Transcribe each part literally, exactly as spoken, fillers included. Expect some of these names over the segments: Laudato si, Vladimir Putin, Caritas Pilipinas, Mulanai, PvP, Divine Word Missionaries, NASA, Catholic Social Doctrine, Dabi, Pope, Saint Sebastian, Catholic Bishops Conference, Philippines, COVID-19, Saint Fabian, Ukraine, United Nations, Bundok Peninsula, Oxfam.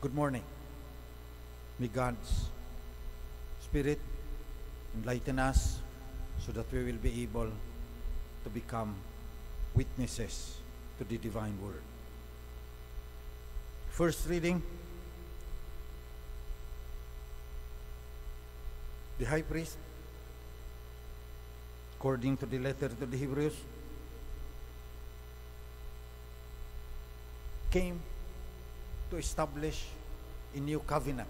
Good morning. May God's Spirit enlighten us so that we will be able to become witnesses to the Divine Word. First reading, the high priest, according to the letter to the Hebrews, came to establish a new covenant,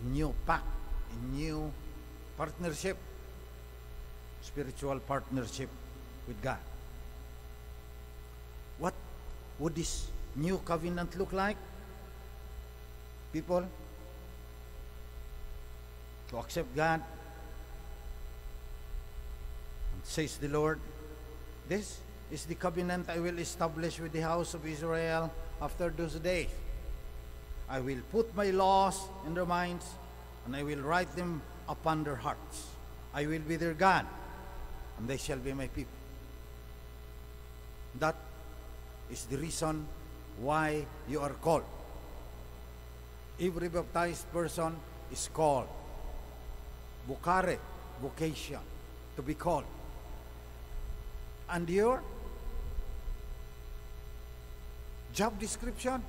a new pact, a new partnership, spiritual partnership with God. What would this new covenant look like? People, to accept God, and says the Lord, this is the covenant I will establish with the house of Israel after those days. I will put my laws in their minds, and I will write them upon their hearts. I will be their God, and they shall be my people. That is the reason why you are called. Every baptized person is called. Vocare, vocation, to be called. And your job description?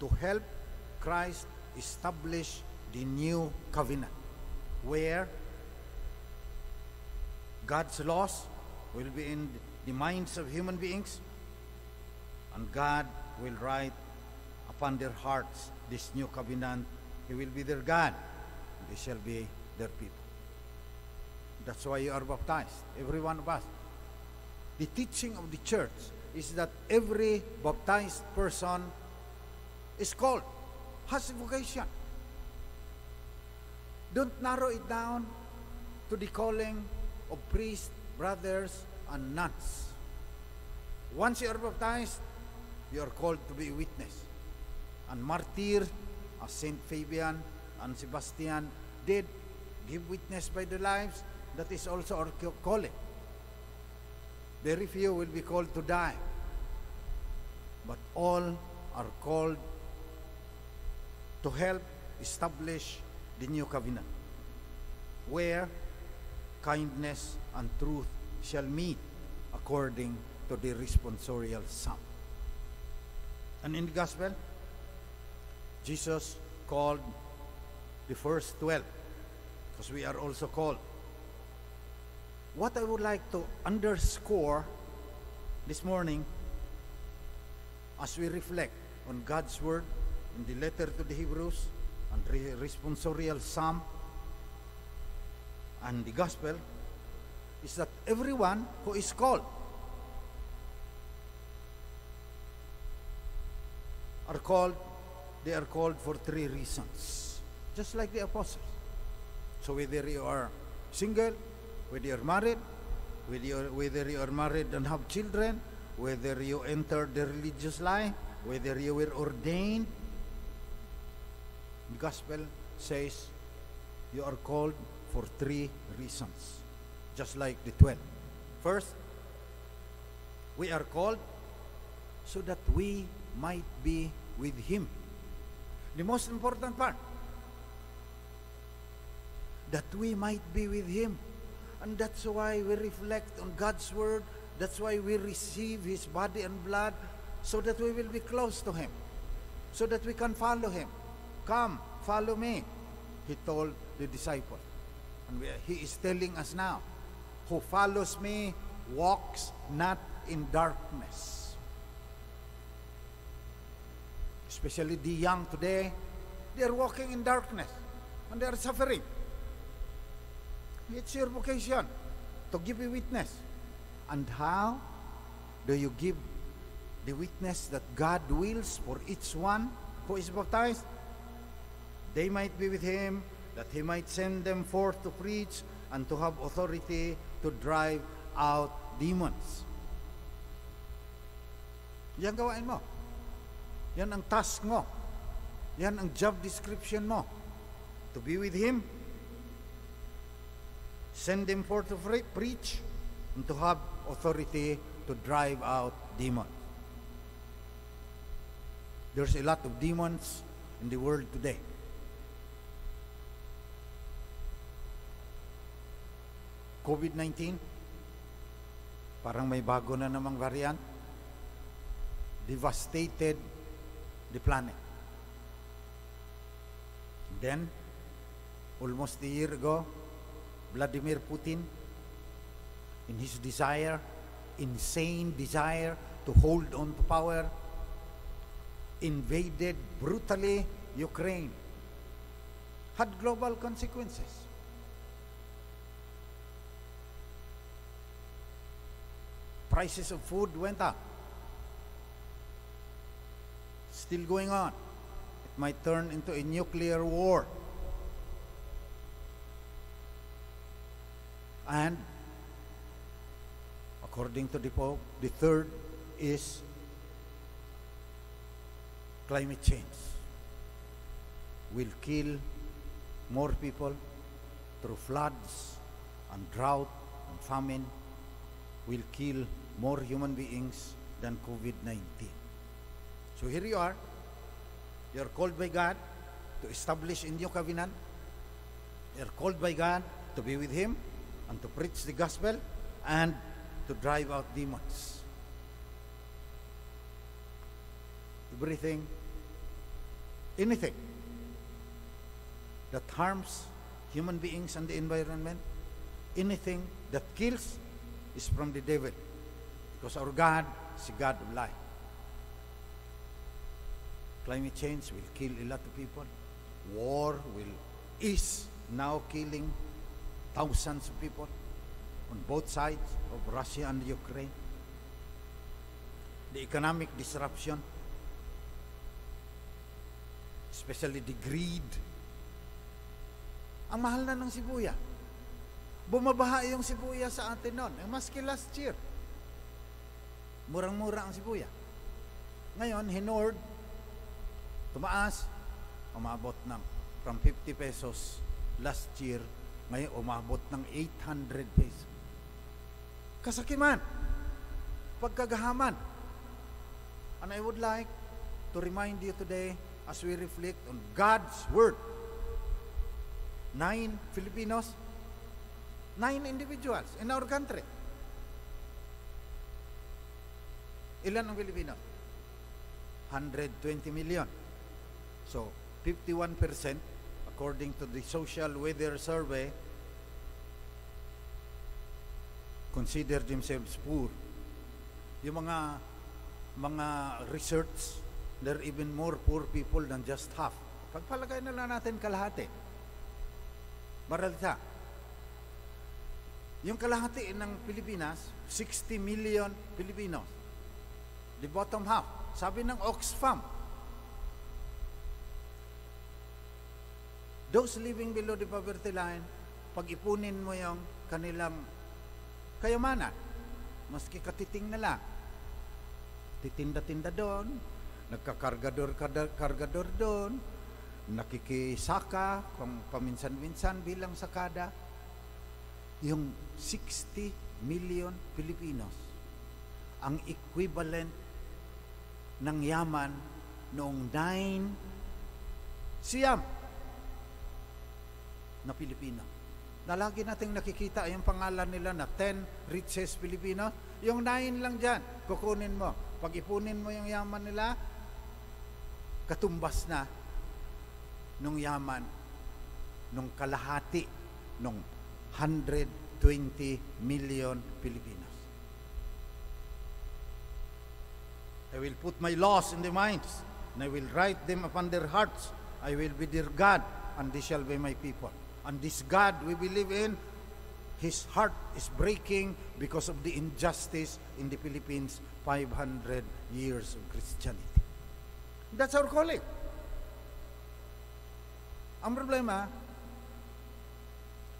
To help Christ establish the new covenant, where God's laws will be in the minds of human beings, and God will write upon their hearts this new covenant. He will be their God, and they shall be their people. That's why you are baptized, every one of us. The teaching of the church is that every baptized person is called, has a vocation. Don't narrow it down to the calling of priests, brothers, and nuns. Once you are baptized, you are called to be a witness. And martyrs, as Saint Fabian and Sebastian did, give witness by their lives. That is also our calling. Very few will be called to die, but all are called to help establish the new covenant, where kindness and truth shall meet according to the responsorial psalm. And in the gospel, Jesus called the first twelve, because we are also called. What I would like to underscore this morning as we reflect on God's Word in the letter to the Hebrews and the responsorial psalm and the gospel is that everyone who is called are called, they are called for three reasons, just like the apostles. So whether you are single, whether you are married, whether you are, whether you are married and have children, whether you entered the religious life, whether you were ordained, the gospel says you are called for three reasons, just like the twelve. First, we are called so that we might be with Him. The most important part, that we might be with Him. And that's why we reflect on God's Word. That's why we receive His body and blood, so that we will be close to Him, so that we can follow Him. Come, follow me, He told the disciples. And we, He is telling us now, who follows me walks not in darkness. Especially the young today, they are walking in darkness and they are suffering. It's your vocation to give a witness. And how do you give the witness that God wills for each one who is baptized? They might be with Him, that He might send them forth to preach and to have authority to drive out demons. Yan gawain mo. Yan ang task mo. Yan ang job description mo. To be with Him, send them forth to preach, and to have authority to drive out demons. There's a lot of demons in the world today. COVID nineteen, parang may bago na namang variant, devastated the planet. Then, almost a year ago, Vladimir Putin, in his desire, insane desire to hold on to power, invaded brutally Ukraine. Had global consequences. Prices of food went up. Still going on. It might turn into a nuclear war. And according to the Pope, the third is climate change will kill more people through floods and drought and famine, will kill more human beings than COVID nineteen. So here you are. You're called by God to establish a new covenant. You're called by God to be with Him and to preach the gospel and to drive out demons. Everything, anything that harms human beings and the environment, anything that kills is from the devil, because our God is a God of life. Climate change will kill a lot of people. War will is now killing thousands of people on both sides of Russia and Ukraine. The economic disruption, especially the greed. Ang mahal na ng sibuya. Bumabaha yung sibuya sa atin noon. Maski last year. Murang-mura ang sibuya. Ngayon, hinord, tumaas, umabot ng from fifty pesos last year, ngayon umabot ng eight hundred pesos. Kasakiman, pagkagahaman. And I would like to remind you today, as we reflect on God's Word, nine Filipinos, nine individuals in our country. Ilan ang Filipino? one hundred twenty million. So, fifty-one percent, according to the Social Weather Survey, consider themselves poor. Yung mga, mga research, there are even more poor people than just half. Pagpalagay na lang natin kalahati. Maralita. Yung kalahati ng Pilipinas, sixty million Pilipinos. The bottom half. Sabi ng Oxfam, those living below the poverty line, pag-ipunin mo yung kanilang kayamanan, maski katiting na lang. Titinda-tinda doon, nagkakargador-kargador doon, nakikisaka, kung paminsan-minsan bilang sakada, yung sixty million Pilipinos, ang equivalent ng yaman noong nine siyam na Pilipino. Na lagi nating nakikita yung pangalan nila na ten richest Pilipino, yung nine lang dyan, kukunin mo. Pag ipunin mo yung yaman nila, katumbas na nung yaman nung kalahati nung one hundred twenty million Filipinos. I will put my laws in their minds, and I will write them upon their hearts. I will be their God, and they shall be my people. And this God we believe in, His heart is breaking because of the injustice in the Philippines, five hundred years of Christianity. That's our calling. Ang problema,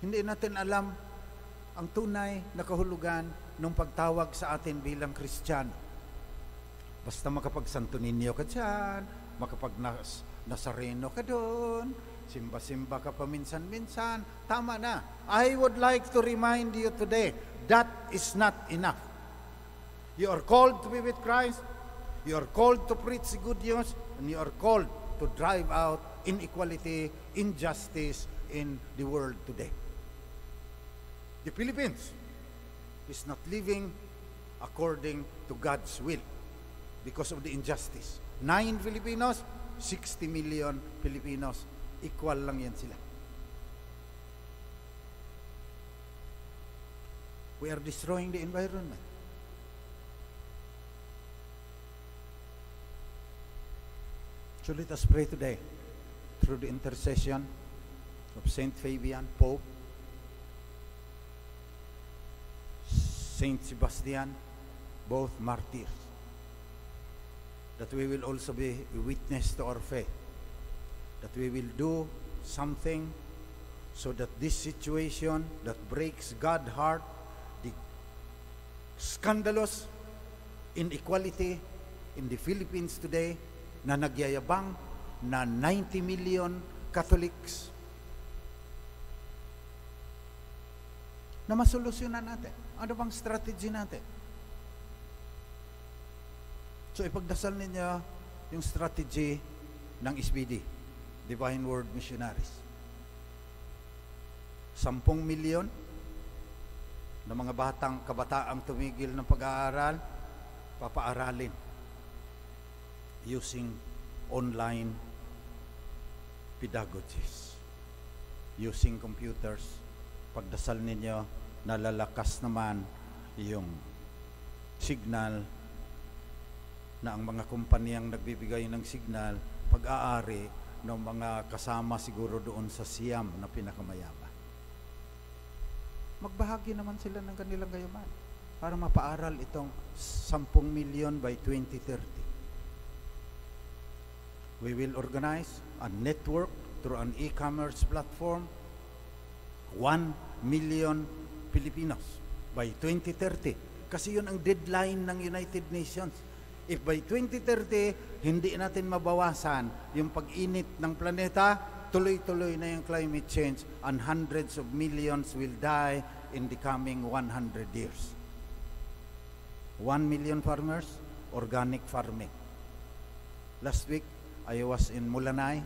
hindi natin alam ang tunay na kahulugan ng pagtawag sa atin bilang Kristiyano. Basta makapagsanto ninyo ka dyan, makapag-nasareno ka doon, simba-simba ka paminsan-minsan, tama na. I would like to remind you today, that is not enough. You are called to be with Christ. You are called to preach good news, and you are called to drive out inequality, injustice in the world today. The Philippines is not living according to God's will because of the injustice. Nine Filipinos, sixty million Filipinos, equal lang yan sila. We are destroying the environment. So let us pray today through the intercession of Saint Fabian, Pope, Saint Sebastian, both martyrs, that we will also be a witness to our faith, that we will do something so that this situation that breaks God's heart, the scandalous inequality in the Philippines today, na nagyayabang na ninety million Catholics, na masolusyonan natin. Ano bang strategy natin? So ipagdasal ninyo yung strategy ng S B D, Divine Word Missionaries. Sampung milyon na mga batang kabataang tumigil ng pag-aaral, papaaralin using online pedagogies, using computers. Pagdasal ninyo, nalalakas naman yung signal na ang mga kumpanyang nagbibigay ng signal, pag-aari ng mga kasama siguro doon sa Siam na pinakamayama. Magbahagi naman sila ng kanilang gayaman para mapaaral itong ten million by twenty thirty. We will organize a network through an e-commerce platform. One million Filipinos by twenty thirty. Kasi yun ang deadline ng United Nations. If by twenty thirty, hindi natin mabawasan yung pag-init ng planeta, tuloy-tuloy na yung climate change and hundreds of millions will die in the coming one hundred years. One million farmers, organic farming. Last week, I was in Mulanai.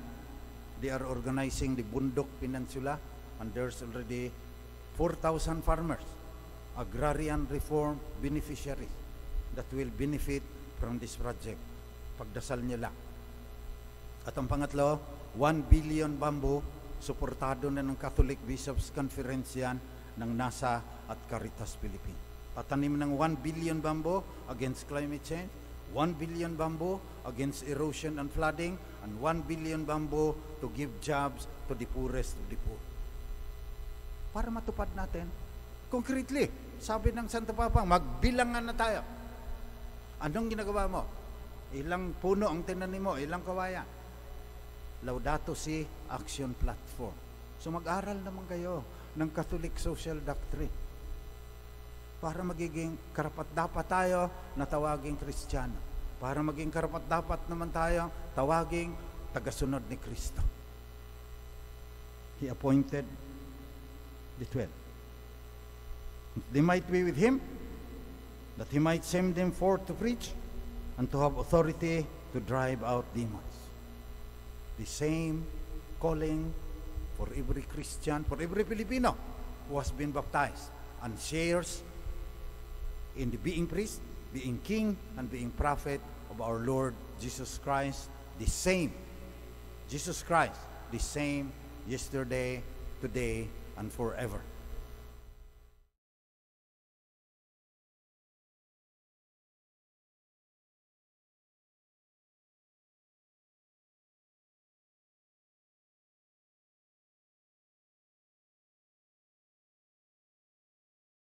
They are organizing the Bundok Peninsula, and there's already four thousand farmers, agrarian reform beneficiaries, that will benefit from this project. Pagdasal nyo lang. At ang pangatlo, one billion bamboo, suportado na ng Catholic Bishops Conference yan, ng NASA at Caritas Pilipinas. Patanim ng one billion bamboo against climate change, one billion bamboo against erosion and flooding, and one billion bamboo to give jobs to the poorest of the poor. Para matupad natin, concretely, sabi ng Santo Papa, magbilangan na tayo. Anong ginagawa mo? Ilang puno ang tinanim mo? Ilang kawayan? Laudato si Action Platform. So mag-aral naman kayo ng Catholic Social Doctrine para magiging karapat-dapat tayo na tawaging Kristiyano. Para maging karapat-dapat naman tayo tawaging tagasunod ni Kristo. He appointed the twelve. They might be with him, that he might send them forth to preach and to have authority to drive out demons. The same calling for every Christian, for every Filipino who has been baptized and shares in the being priest, being king, and being prophet of our Lord Jesus Christ, the same. Jesus Christ, the same yesterday, today, and forever.